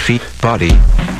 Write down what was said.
healthy body.